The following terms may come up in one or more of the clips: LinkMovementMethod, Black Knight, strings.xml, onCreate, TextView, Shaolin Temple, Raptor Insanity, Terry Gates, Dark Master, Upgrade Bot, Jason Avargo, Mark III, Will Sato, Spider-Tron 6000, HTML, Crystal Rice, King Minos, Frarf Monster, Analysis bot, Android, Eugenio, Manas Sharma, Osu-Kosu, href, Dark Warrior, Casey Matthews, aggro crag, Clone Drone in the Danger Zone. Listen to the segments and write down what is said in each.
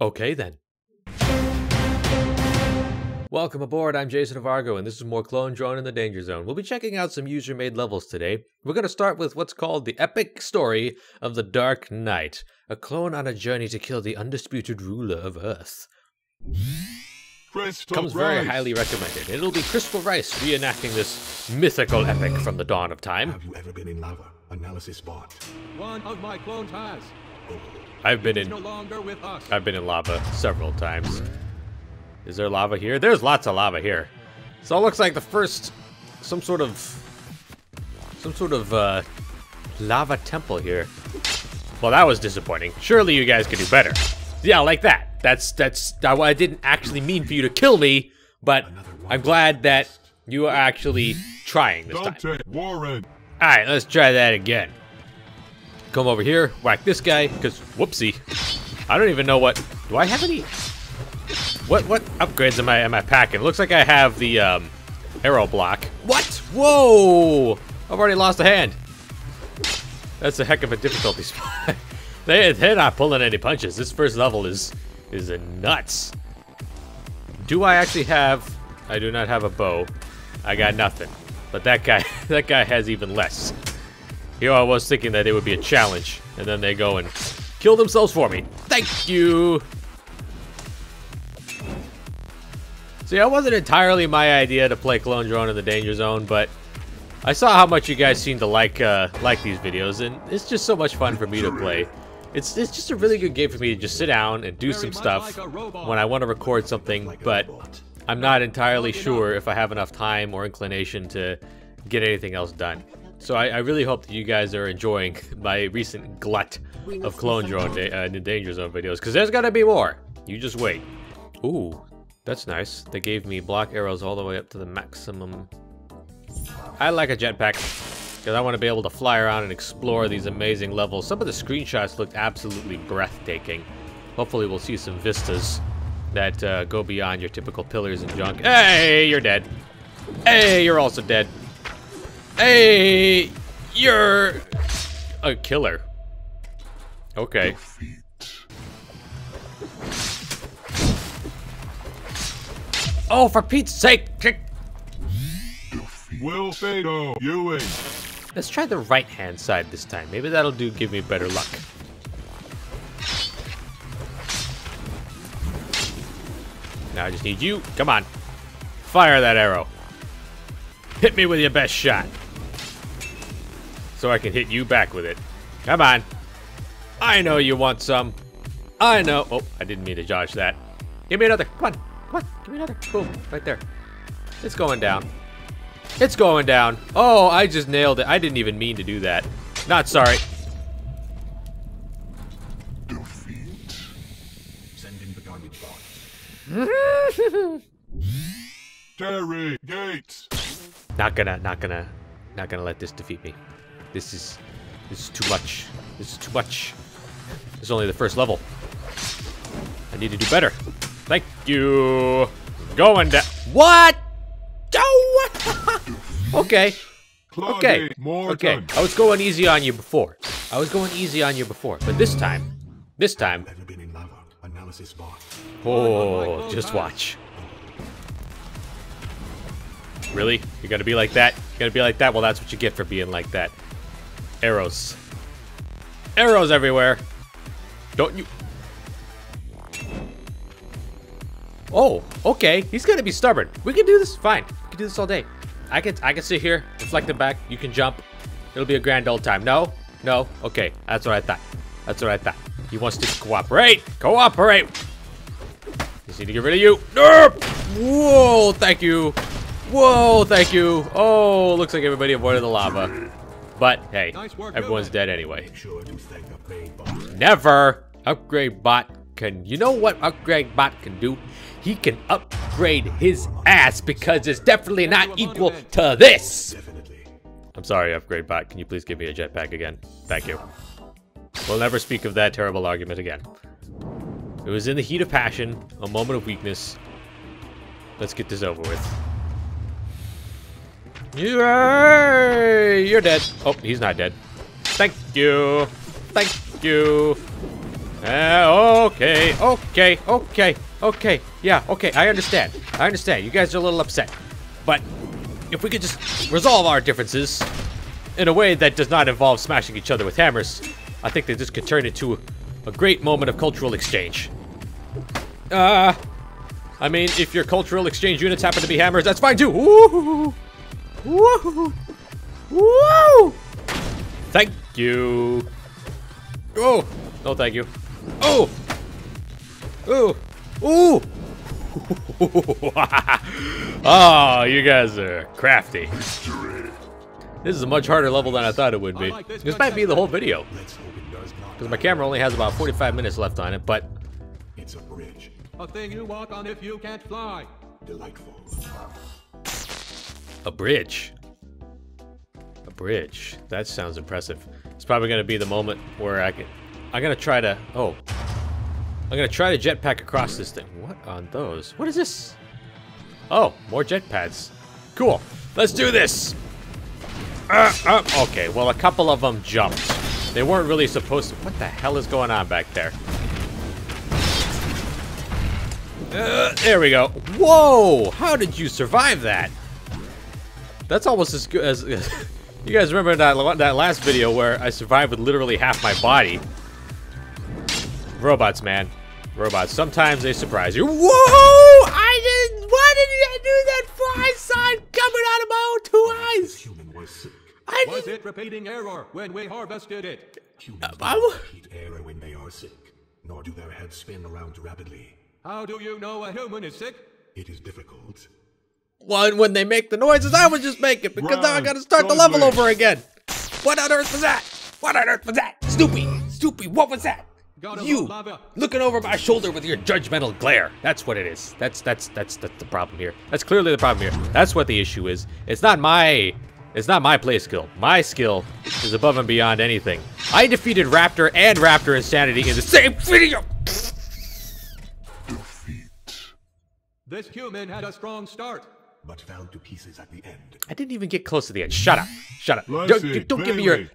Okay then. Welcome aboard, I'm Jason Avargo, and this is more Clone Drone in the Danger Zone. We'll be checking out some user-made levels today. We're going to start with what's called the epic story of the Dark Knight, a clone on a journey to kill the undisputed ruler of Earth. Crystal Comes Rice. Very highly recommended. It'll be Crystal Rice reenacting this mythical epic from the dawn of time. Have you ever been in lava? Analysis bot. One of my clones has. I've been in lava several times. Is there lava here? There's lots of lava here. So it looks like the first, some sort of lava temple here. Well, that was disappointing. Surely you guys could do better. Yeah, like that. I didn't actually mean for you to kill me, but I'm glad that you are actually trying this time. All right, let's try that again. Come over here, whack this guy, because whoopsie. I don't even know what, do I have any? What upgrades am I packing? Looks like I have the arrow block. What? Whoa! I've already lost a hand. That's a heck of a difficulty spot. they're not pulling any punches. This first level is nuts. Do I actually have? I do not have a bow. I got nothing. But that guy has even less. Here I was thinking that it would be a challenge, and then they go and kill themselves for me. Thank you. See, that wasn't entirely my idea to play Clone Drone in the Danger Zone, but I saw how much you guys seem to like these videos, and it's just so much fun for me to play. It's just a really good game for me to just sit down and do some stuff when I want to record something, but I'm not entirely sure if I have enough time or inclination to get anything else done. So I really hope that you guys are enjoying my recent glut of Clone Drone in the Danger Zone videos, because there's gonna be more. You just wait. Ooh. That's nice. They gave me block arrows all the way up to the maximum. I like a jetpack because I want to be able to fly around and explore these amazing levels. Some of the screenshots looked absolutely breathtaking. Hopefully we'll see some vistas that go beyond your typical pillars and junk. Hey, you're dead. Hey, you're also dead. Hey, you're a killer. Okay. Oh, for Pete's sake! Will Sato, you win. Let's try the right-hand side this time. Maybe that'll give me better luck. Now I just need you. Come on. Fire that arrow. Hit me with your best shot. So I can hit you back with it. Come on. I know you want some. I know. Oh, I didn't mean to dodge that. Give me another. Come on. What? Give me another. Boom. Right there. It's going down. It's going down. Oh, I just nailed it. I didn't even mean to do that. Not sorry. Defeat. Send in the garbage box. Terry Gates. Not gonna let this defeat me. This is too much. This is too much. This is only the first level. I need to do better. Thank you. Going down. What? Oh, what? Okay. Okay. Okay. I was going easy on you before. But this time. Oh, just watch. Really? You're gonna be like that? Well, that's what you get for being like that. Arrows. Arrows everywhere. Don't you? Oh, okay. He's gonna be stubborn. We can do this. Fine. We can do this all day. I can sit here, reflect it back. You can jump. It'll be a grand old time. No, no. Okay, that's what I thought. He wants to cooperate. Just need to get rid of you. Whoa! Thank you. Oh, looks like everybody avoided the lava. But hey, everyone's dead anyway. Never. Upgrade bot. You know what Upgrade Bot can do? He can upgrade his ass because it's definitely not equal to this. I'm sorry, Upgrade Bot. Can you please give me a jetpack again? Thank you. We'll never speak of that terrible argument again. It was in the heat of passion, a moment of weakness. Let's get this over with. You're dead. Oh, he's not dead. Thank you. Okay. Yeah, okay, I understand. I understand. You guys are a little upset. But if we could just resolve our differences in a way that does not involve smashing each other with hammers, I think that this could turn into a great moment of cultural exchange. I mean, if your cultural exchange units happen to be hammers, that's fine too. Woo! Woo! Woo! Thank you. Oh, no thank you. Oh! Ooh! Ooh! Oh, you guys are crafty. History. This is a much harder level than I thought it would be. Like this might be the whole video. Because my camera only has about 45 minutes left on it, but... It's a bridge. A thing you walk on if you can't fly. Delightful. A bridge. A bridge. That sounds impressive. It's probably going to be the moment where I can... I'm going to try to... Oh. I'm going to try to jetpack across this thing. What on those? What is this? Oh, more jet pads. Cool. Let's do this. Okay, well, a couple of them jumped. They weren't really supposed to. What the hell is going on back there? There we go. Whoa! How did you survive that? That's almost as good as... You guys remember that last video where I survived with literally half my body. Robots, man. Robots. Sometimes they surprise you. Whoa! Why did I do that fly sign coming out of my own two eyes? Human was sick. Was it repeating error when we harvested it? Humans don't repeat error when they are sick, nor do their heads spin around rapidly. How do you know a human is sick? It is difficult. Well, when they make the noises I was just making, because now I gotta start the level over again. What on earth was that? What on earth was that? Snoopy! Snoopy, what was that? You looking over my shoulder with your judgmental glare. That's what it is. That's the problem here. That's clearly the problem here. That's what the issue is. It's not my play skill. My skill is above and beyond anything. I defeated Raptor and Raptor Insanity in the same video. Defeat. This human had a strong start, but fell to pieces at the end. I didn't even get close to the end. Shut up. Shut up. Don't give me your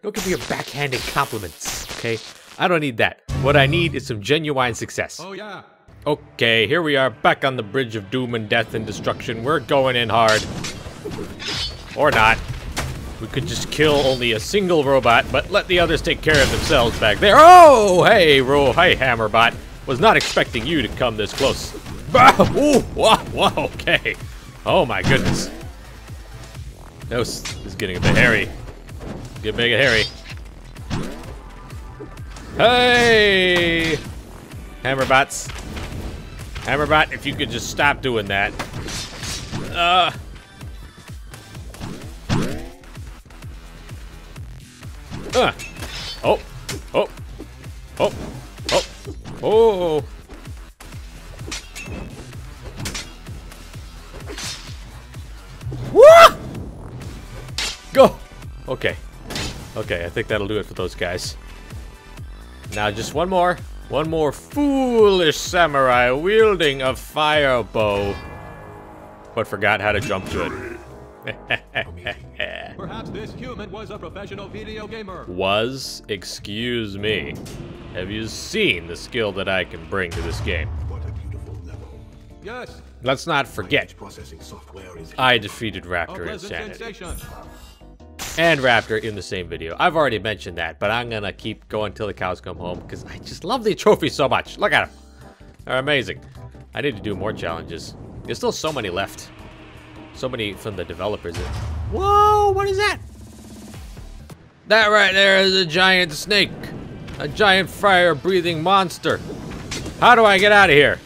backhanded compliments, okay? I don't need that. What I need is some genuine success. Oh yeah. Okay, here we are back on the bridge of doom and death and destruction. We're going in hard. Or not. We could just kill only a single robot, but let the others take care of themselves back there. Oh, hey, hey, Hammerbot. Was not expecting you to come this close. Ooh, whoa, okay. Oh my goodness. This is getting a bit hairy. Get mega hairy. Hey! Hammerbots. Hammerbot, if you could just stop doing that. Oh. Oh. Oh. Oh. Oh. Whoa! Go! Okay. Okay, I think that'll do it for those guys. Now just one more foolish samurai wielding a fire bow, but forgot how to jump to it. Perhaps this human was a professional video gamer. Was? Excuse me. Have you seen the skill that I can bring to this game? What a beautiful level. Yes. Let's not forget, I defeated Raptor Insanity. Sensation. And Raptor in the same video. I've already mentioned that, but I'm gonna keep going till the cows come home because I just love the trophies so much. Look at them. They're amazing. I need to do more challenges. There's still so many left. So many from the developers. Whoa, what is that? That right there is a giant snake. A giant fire-breathing monster. How do I get out of here?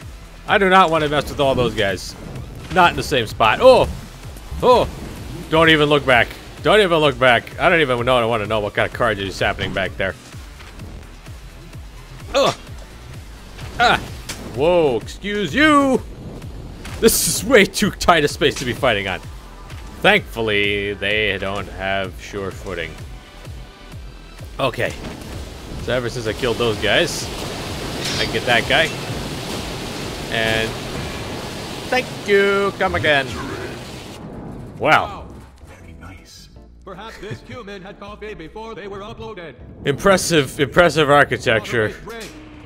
I do not want to mess with all those guys. Not in the same spot. Oh! Oh! Don't even look back. Don't even look back. I don't even know. I want to know what kind of carnage is happening back there. Ugh. Ah. Whoa, excuse you. This is way too tight a space to be fighting on. Thankfully, they don't have sure footing. Okay. So ever since I killed those guys, I can get that guy. And thank you. Come again. Wow. Perhaps this human had coffee before they were uploaded. Impressive architecture.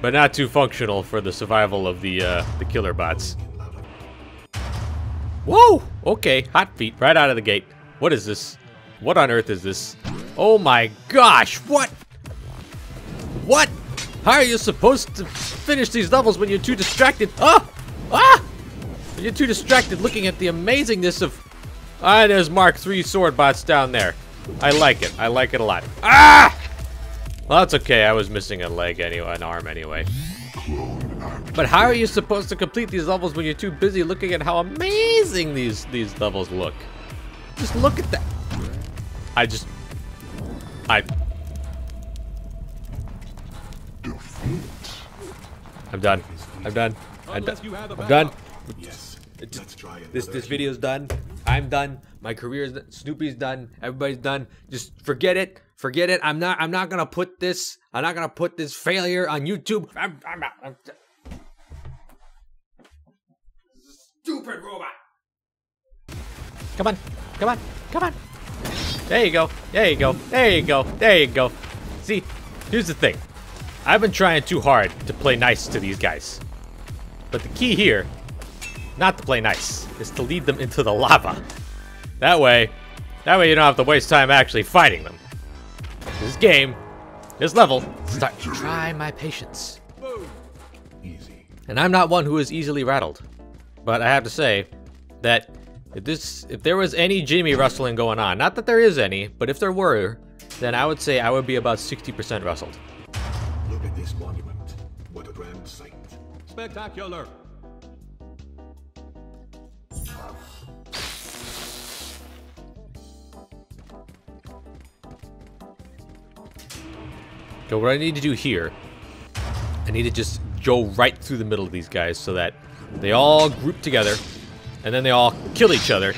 But not too functional for the survival of the killer bots. Whoa! Okay, hot feet right out of the gate. What is this? What on earth is this? Oh my gosh, what? What? How are you supposed to finish these levels when you're too distracted? Ah! Ah! When you're too distracted looking at the amazingness of... Ah, there's Mark III sword bots down there. I like it. I like it a lot. Ah! Well, that's okay. I was missing a leg anyway, an arm anyway. But how are you supposed to complete these levels when you're too busy looking at how amazing these levels look? Just look at that. I'm done. I'm done. I'm done. I'm done. Yes. This video's done. I'm done. My career's done. Snoopy's done. Everybody's done. Just forget it. Forget it. I'm not gonna put this. I'm not gonna put this failure on YouTube. I'm out. I'm stupid robot. Come on. Come on. Come on. There you go. There you go. There you go. There you go. See, here's the thing. I've been trying too hard to play nice to these guys. But the key here, not to play nice, is to lead them into the lava. That way you don't have to waste time actually fighting them. This game, this level, start to try my patience. Easy. And I'm not one who is easily rattled. But I have to say that if there was any Jimmy wrestling going on, not that there is any, but if there were, then I would say I would be about 60% wrestled. Look at this monument. What a grand sight. Spectacular. So what I need to do here, I need to just go right through the middle of these guys so that they all group together and then they all kill each other,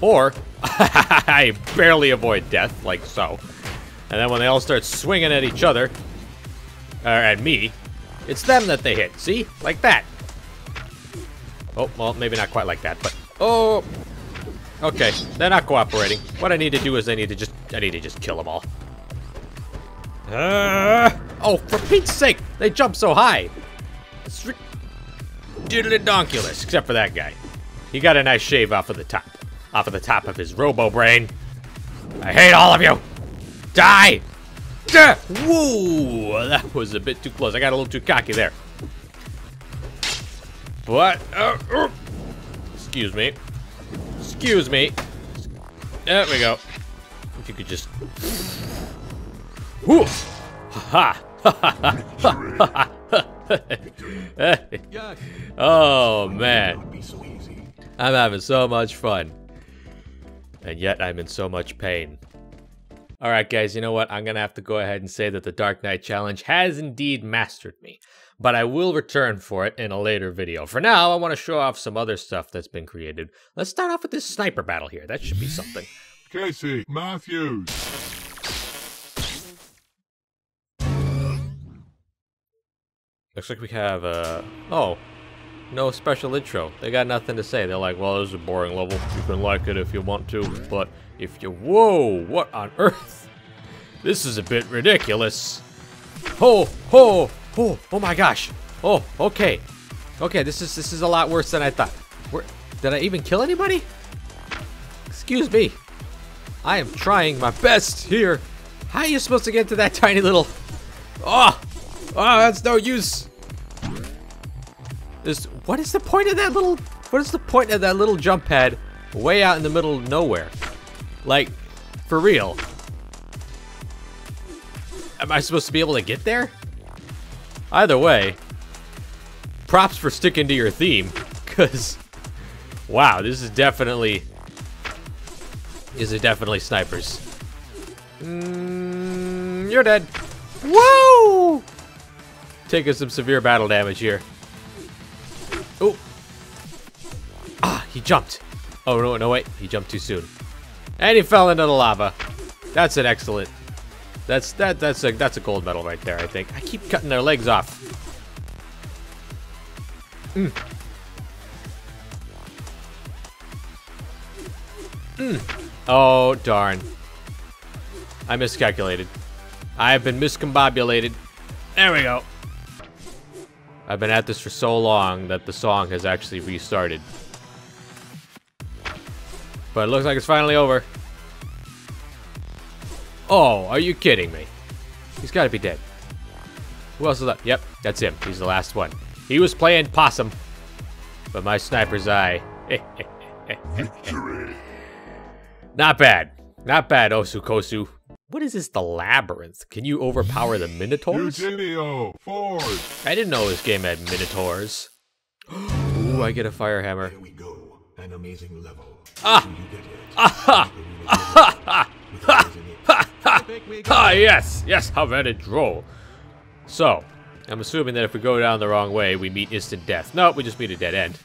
or I barely avoid death, like so. And then when they all start swinging at each other, or at me, it's them that they hit, see? Like that. Oh, well, maybe not quite like that, but, oh. Okay, they're not cooperating. What I need to do is I need to just kill them all. Oh, for Pete's sake! They jump so high! It's diddly-donkulous, except for that guy. He got a nice shave off of the top. Off of the top of his robo-brain. I hate all of you! Die! Duh! Woo! That was a bit too close. I got a little too cocky there. What? Excuse me. Excuse me. There we go. If you could just... Woo! Ha ha! Oh man, I'm having so much fun, and yet I'm in so much pain. All right, guys, you know what? I'm gonna have to go ahead and say that the Dark Knight challenge has indeed mastered me, but I will return for it in a later video. For now, I want to show off some other stuff that's been created. Let's start off with this sniper battle here. That should be something. Casey Matthews. Looks like we have, oh, no special intro. They got nothing to say. They're like, well, this is a boring level. You can like it if you want to, but if you, whoa, what on earth? This is a bit ridiculous. Oh, oh, oh, oh my gosh. Oh, okay. Okay, this is a lot worse than I thought. Did I even kill anybody? Excuse me. I am trying my best here. How are you supposed to get to that tiny little, oh. Oh, that's no use. What is the point of that little? What is the point of that little jump pad, way out in the middle of nowhere? Like, for real? Am I supposed to be able to get there? Either way, props for sticking to your theme, cause wow, this is definitely. These are definitely snipers. You're dead. Whoa! Taking some severe battle damage here. Oh. Ah, he jumped. Oh, no, no, wait. He jumped too soon. And he fell into the lava. That's an excellent. That's a gold medal right there, I think. I keep cutting their legs off. Mm. Mm. Oh, darn. I miscalculated. I have been miscombobulated. There we go. I've been at this for so long that the song has actually restarted. But it looks like it's finally over. Oh, are you kidding me? He's gotta be dead. Who else is left? Yep, that's him. He's the last one. He was playing possum. But my sniper's eye. Victory. Not bad. Not bad, Osu-Kosu. What is this, the Labyrinth? Can you overpower the Minotaurs? Eugenio, forward. I didn't know this game had Minotaurs. Ooh, I get a fire hammer. Here we go. An amazing level. Ah! Ah! Ah! Ah! Ah, yes, yes, how very droll. So, I'm assuming that if we go down the wrong way, we meet instant death. No, we just meet a dead end.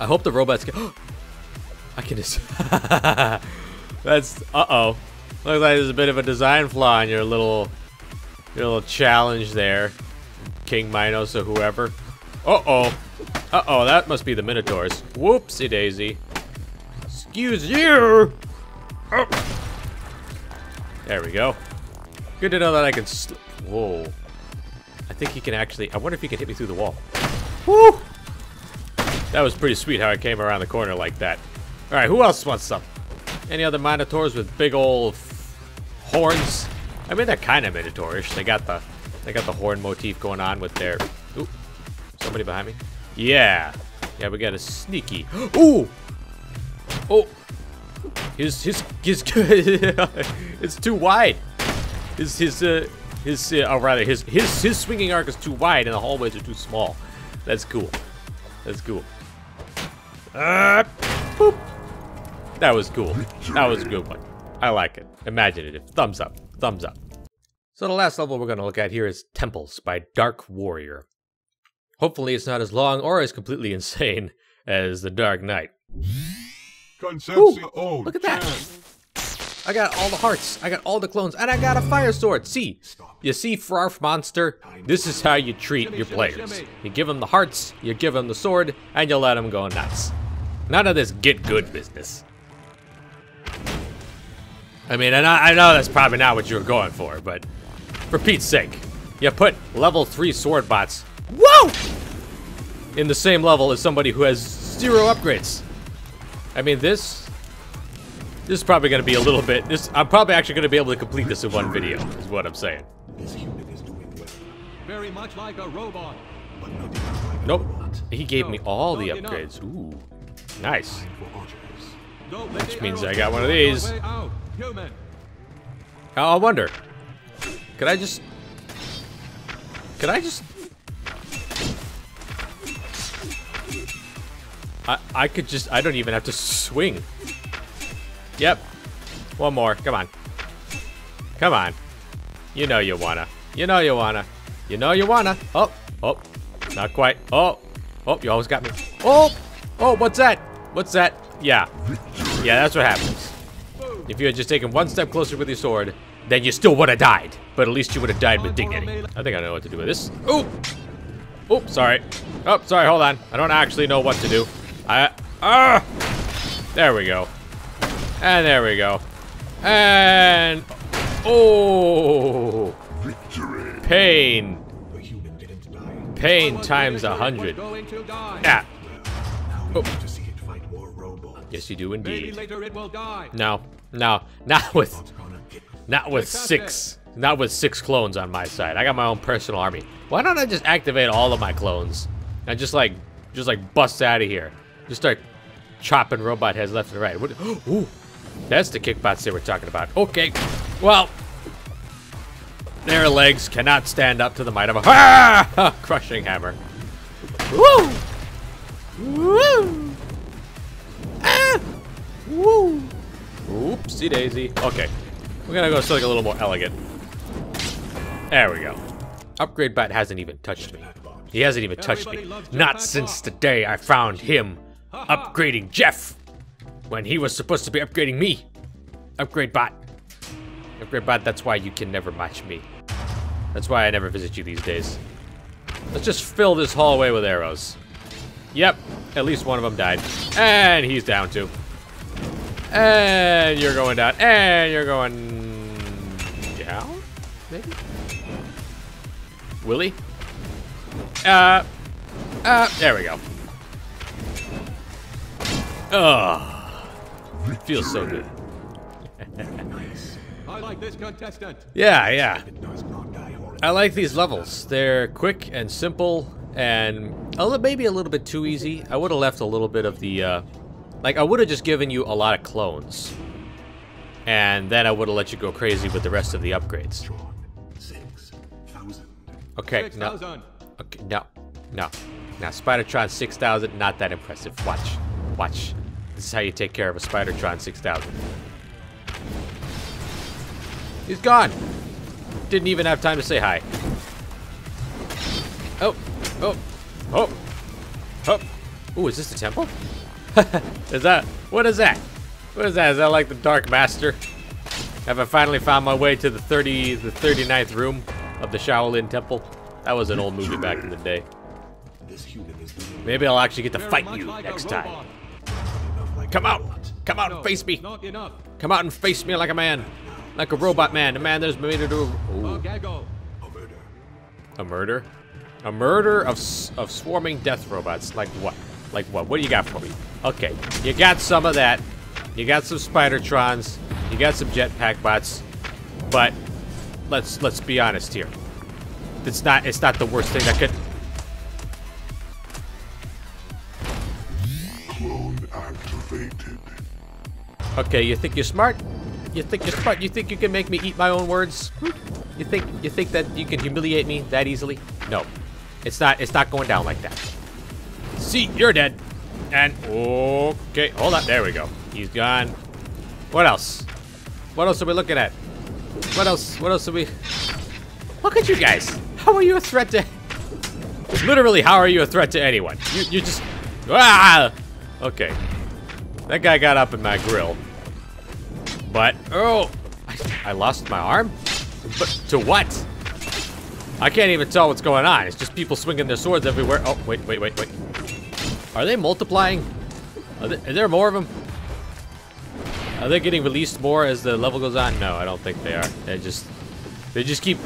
I hope the robots can... I can just... That's... Uh-oh. Looks like there's a bit of a design flaw in your little... Your little challenge there. King Minos or whoever. Uh-oh. Uh-oh, that must be the Minotaurs. Whoopsie-daisy. Excuse you! Oh. There we go. Good to know that I can sl- Whoa. I think he can actually- I wonder if he can hit me through the wall. Woo! That was pretty sweet how I came around the corner like that. Alright, who else wants some? Any other Minotaurs with big old horns? I mean, they're kind of Minotaurish. They got the horn motif going on with their- Ooh. Somebody behind me? Yeah. Yeah, we got a sneaky- Ooh! Oh! It's too wide. His swinging arc is too wide, and the hallways are too small. That's cool. That's cool. Boop. That was cool. That was a good one. I like it. Imaginative. Thumbs up. Thumbs up. So the last level we're going to look at here is Temples by Dark Warrior. Hopefully it's not as long or as completely insane as the Dark Knight. Ooh, look at that! I got all the hearts, I got all the clones, and I got a fire sword! See? You see, Frarf Monster? This is how you treat your players. You give them the hearts, you give them the sword, and you let them go nuts. None of this get good business. I mean, I know that's probably not what you were going for, but for Pete's sake, you put level 3 sword bots, whoa! In the same level as somebody who has 0 upgrades. I mean, this is probably going to be a little bit, I'm probably actually going to be able to complete this in one video, is what I'm saying. This unit is doing well. Very much like a robot. But not like nope. A robot. He gave me all the upgrades. Enough. Ooh. Nice. Which means I got one of these. Now I wonder, could I just, I could just, I don't even have to swing. Yep. One more. Come on. Come on. You know you wanna. You know you wanna. You know you wanna. Oh. Oh. Not quite. Oh. Oh, you almost got me. Oh. Oh, what's that? What's that? Yeah. Yeah, that's what happens. If you had just taken one step closer with your sword, then you still would have died. But at least you would have died with dignity. I think I know what to do with this. Ooh. Oh, sorry. Oh, sorry. Hold on. I don't actually know what to do. There we go. And there we go. And oh, victory. Pain. Pain times 100. Yeah. Oh. Yes, you do indeed. No, no, not with 6. Not with 6 clones on my side. I got my own personal army. Why don't I just activate all of my clones? And just like bust out of here. Just start chopping robot heads left and right. What? Ooh, that's the kickbots they were talking about. Okay, well, their legs cannot stand up to the might of a crushing hammer. Woo! Woo! Ah! Woo! Oopsie daisy. Okay, we're gonna go something a little more elegant. There we go. Upgrade Bot hasn't even touched me. He hasn't even touched me. Not since the day I found him. Upgrading Jeff when he was supposed to be upgrading me. Upgrade bot, that's why you can never match me. That's why I never visit you these days. Let's just fill this hallway with arrows. Yep, at least one of them died, and he's down too, and you're going down, and you're going down. Maybe Willie There we go. Oh, it feels so good. Nice. I like this contestant. Yeah, yeah. I like these levels. They're quick and simple, and maybe a little bit too easy. I would have left a little bit of the, like I would have just given you a lot of clones, and then I would have let you go crazy with the rest of the upgrades. Okay, no. Okay, no, no. Now, Spider-Tron 6000, not that impressive. Watch, watch. This is how you take care of a Spider-Tron 6000. He's gone. Didn't even have time to say hi. Oh, oh, oh, oh. Ooh, is this the temple? Is that, what is that? What is that? Is that like the Dark Master? Have I finally found my way to the 39th room of the Shaolin Temple? That was an old movie back in the day. Maybe I'll actually get to fight you next time. Come out and face me. Come out and face me like a man. Like a robot man, a man that's made to do a murder? A murder of swarming death robots. Like what? Like what? What do you got for me? Okay, you got some of that. You got some Spider-Trons. You got some jetpack bots. But let's be honest here. It's not the worst thing that could. Clone activated. Okay, you think you're smart? You think you're smart? You think you can make me eat my own words? You think that you can humiliate me that easily? No, it's not going down like that. See, you're dead. And okay, hold on. There we go. He's gone. What else? What else are we looking at? What else? What else are we? Look at you guys. How are you a threat to? Literally, how are you a threat to anyone? You just. Ah. Okay. That guy got up in my grill. But, oh, I lost my arm? But to what? I can't even tell what's going on. It's just people swinging their swords everywhere. Oh, wait, wait, wait, wait. Are they multiplying? Are there more of them? Are they getting released more as the level goes on? No, I don't think they are. They just keep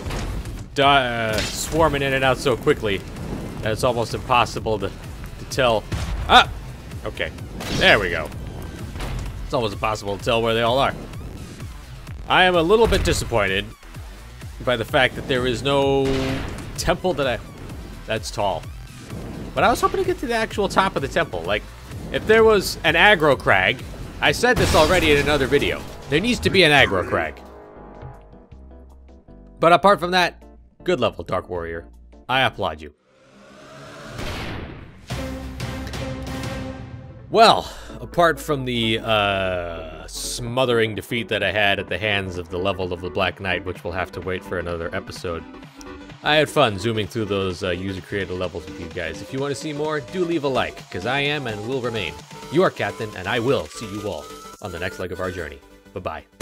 swarming in and out so quickly that it's almost impossible to tell. Ah, okay, there we go. It's almost impossible to tell where they all are. I am a little bit disappointed by the fact that there is no temple that's tall. But I was hoping to get to the actual top of the temple. Like, if there was an aggro crag, I said this already in another video. There needs to be an aggro crag. But apart from that, good level, Dark Warrior. I applaud you. Well, apart from the smothering defeat that I had at the hands of the level of the Black Knight, which we'll have to wait for another episode, I had fun zooming through those user-created levels with you guys. If you want to see more, do leave a like, because I am and will remain your captain, and I will see you all on the next leg of our journey. Bye-bye.